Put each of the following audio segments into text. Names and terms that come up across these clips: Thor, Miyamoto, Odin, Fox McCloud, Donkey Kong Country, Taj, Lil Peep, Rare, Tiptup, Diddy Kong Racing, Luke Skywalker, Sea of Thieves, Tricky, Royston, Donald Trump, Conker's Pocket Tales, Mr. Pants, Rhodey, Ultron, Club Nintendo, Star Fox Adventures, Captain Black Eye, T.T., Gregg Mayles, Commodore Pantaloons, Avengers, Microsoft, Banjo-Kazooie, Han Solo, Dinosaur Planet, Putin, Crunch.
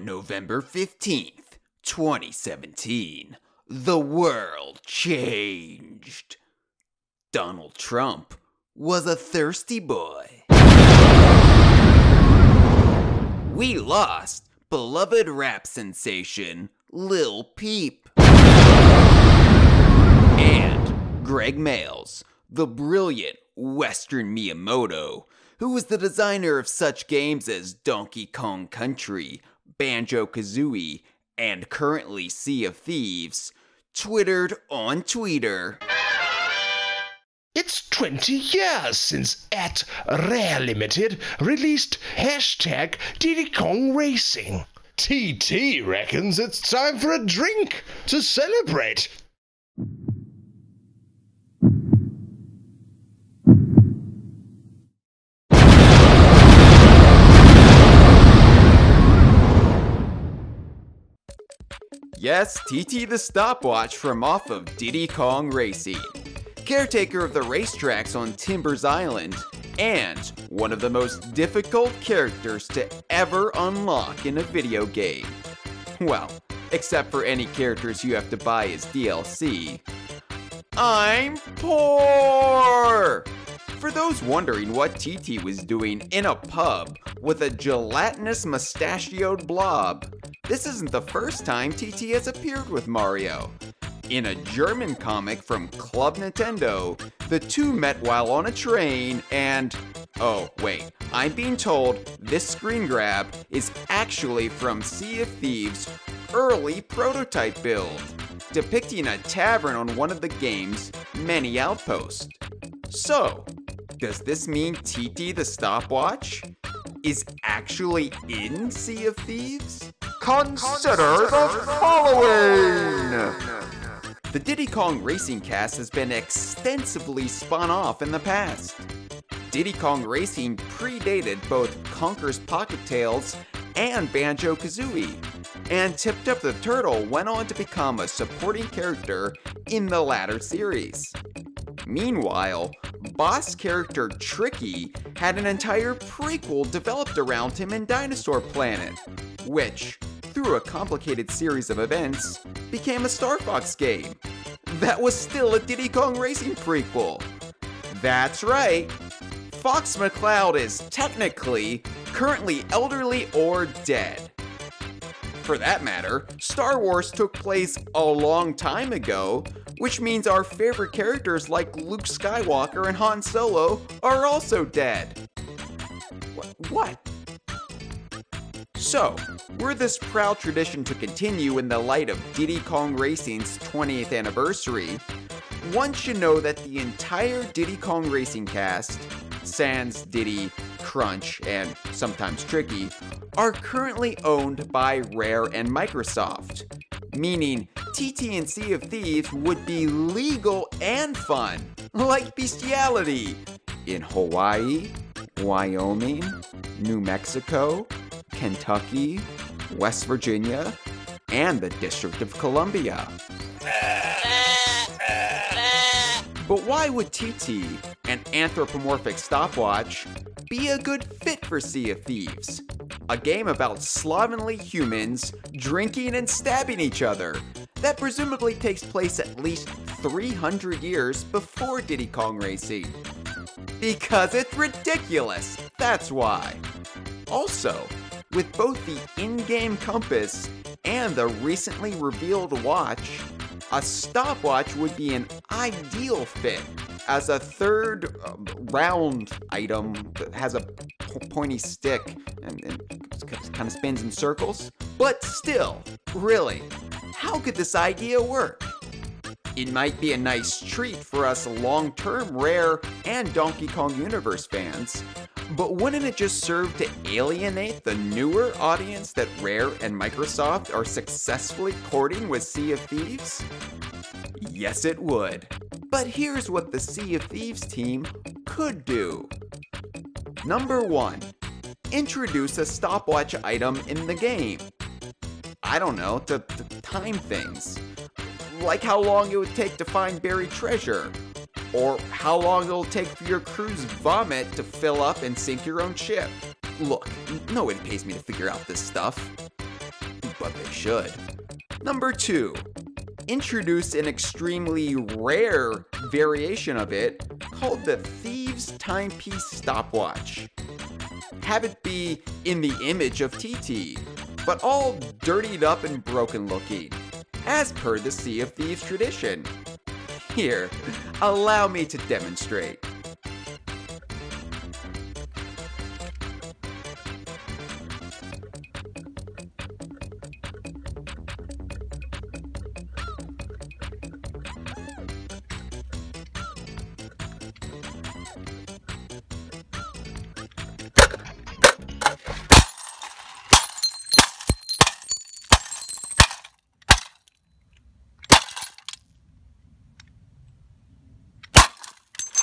On November 15th, 2017, the world changed. Donald Trump was a thirsty boy. We lost beloved rap sensation Lil Peep. And Gregg Mayles, the brilliant Western Miyamoto, who was the designer of such games as Donkey Kong Country, Banjo-Kazooie, and currently Sea of Thieves, twittered on Twitter, "It's 20 years since @Rare Limited released #DiddyKongRacing. T.T. reckons it's time for a drink to celebrate." Yes, T.T. the stopwatch from off of Diddy Kong Racing, caretaker of the racetracks on Timbers Island, and one of the most difficult characters to ever unlock in a video game. Well, except for any characters you have to buy as DLC. I'm poor! For those wondering what T.T. was doing in a pub with a gelatinous mustachioed blob, this isn't the first time T.T. has appeared with Mario. In a German comic from Club Nintendo, the two met while on a train and... oh, wait, I'm being told this screen grab is actually from Sea of Thieves' early prototype build, depicting a tavern on one of the game's many outposts. So, does this mean T.T. the stopwatch is actually in Sea of Thieves? Consider the following! The Diddy Kong Racing cast has been extensively spun off in the past. Diddy Kong Racing predated both Conker's Pocket Tales and Banjo-Kazooie, and Tiptup the Turtle went on to become a supporting character in the latter series. Meanwhile, boss character Tricky had an entire prequel developed around him in Dinosaur Planet, which, through a complicated series of events, became a Star Fox game that was still a Diddy Kong Racing prequel. That's right, Fox McCloud is technically currently elderly or dead. For that matter, Star Wars took place a long time ago, which means our favorite characters like Luke Skywalker and Han Solo are also dead. What? So, were this proud tradition to continue in the light of Diddy Kong Racing's 20th anniversary, one should know that the entire Diddy Kong Racing cast, sans Diddy, Crunch, and sometimes Tricky, are currently owned by Rare and Microsoft, meaning T.T. and Sea of Thieves would be legal and fun, like bestiality, in Hawaii, Wyoming, New Mexico, Kentucky, West Virginia, and the District of Columbia. But why would T.T., an anthropomorphic stopwatch, be a good fit for Sea of Thieves, a game about slovenly humans drinking and stabbing each other that presumably takes place at least 300 years before Diddy Kong Racing? Because it's ridiculous, that's why. Also, with both the in-game compass and the recently revealed watch, a stopwatch would be an ideal fit as a third round item that has a pointy stick and kind of spins in circles. But still, really, how could this idea work? It might be a nice treat for us long-term Rare and Donkey Kong Universe fans, but wouldn't it just serve to alienate the newer audience that Rare and Microsoft are successfully courting with Sea of Thieves? Yes, it would. But here's what the Sea of Thieves team could do. Number 1. Introduce a stopwatch item in the game. I don't know, to time things. Like how long it would take to find buried treasure, or how long it'll take for your crew's vomit to fill up and sink your own ship. Look, no one pays me to figure out this stuff. but they should. Number 2. Introduced an extremely rare variation of it called the Thieves Timepiece Stopwatch. Have it be in the image of T.T., but all dirtied up and broken looking, as per the Sea of Thieves tradition. Here, allow me to demonstrate.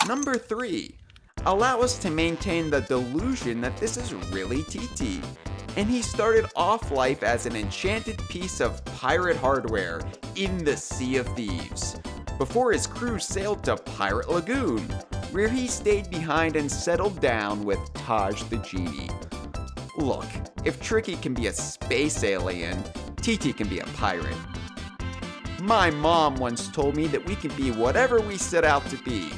Number 3. Allow us to maintain the delusion that this is really T.T., and he started off life as an enchanted piece of pirate hardware in the Sea of Thieves, before his crew sailed to Pirate Lagoon, where he stayed behind and settled down with Taj the Genie. Look, if Tricky can be a space alien, T.T. can be a pirate. My mom once told me that we can be whatever we set out to be.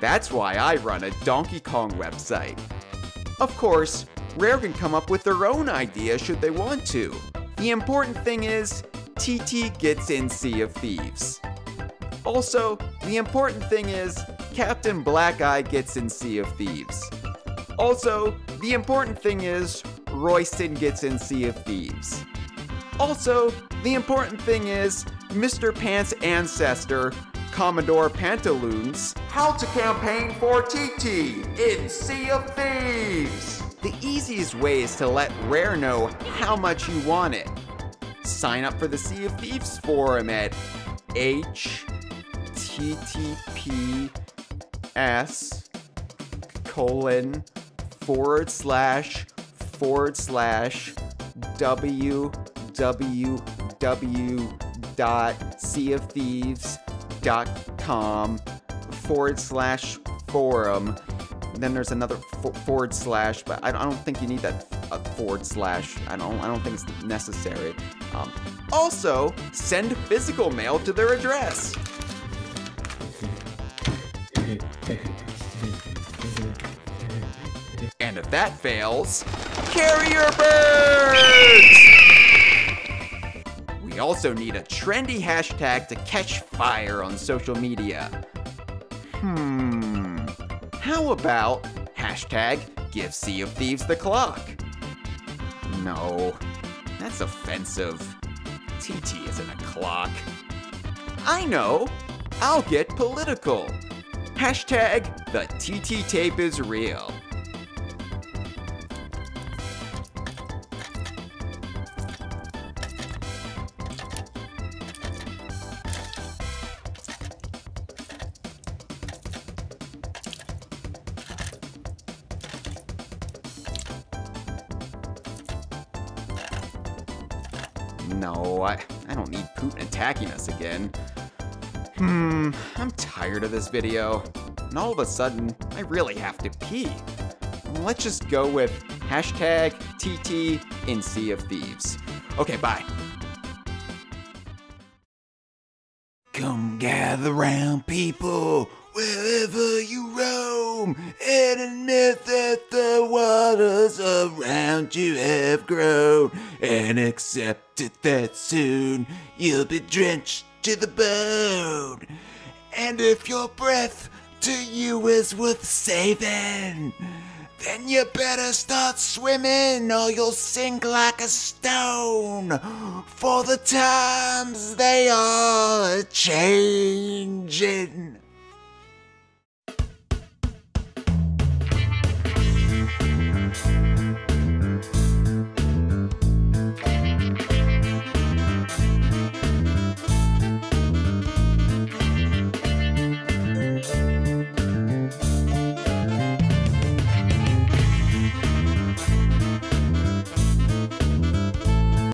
That's why I run a Donkey Kong website. Of course, Rare can come up with their own idea should they want to. The important thing is, T.T. gets in Sea of Thieves. Also, the important thing is, Captain Black Eye gets in Sea of Thieves. Also, the important thing is, Royston gets in Sea of Thieves. Also, the important thing is, Mr. Pants' ancestor, Commodore Pantaloons. How to campaign for T.T. in Sea of Thieves. The easiest way is to let Rare know how much you want it. Sign up for the Sea of Thieves forum at https://www.seaofthives.com/forum. Then there's another forward slash, but I don't think you need that forward slash. I don't think it's necessary. Also, send physical mail to their address. And if that fails, carrier birds! We also need a trendy hashtag to catch fire on social media. How about hashtag give Sea of Thieves the clock? No, that's offensive. T.T. isn't a clock. I know, I'll get political. Hashtag the T.T. tape is real. No, I don't need Putin attacking us again. I'm tired of this video. And all of a sudden, I really have to pee. Let's just go with hashtag TT in Sea of Thieves. Okay, bye. Come gather round, people, wherever you roam, and admit that the waters around you have grown, and accept it that soon you'll be drenched to the bone. And if your breath to you is worth saving, then you better start swimming or you'll sink like a stone, for the times they are changing.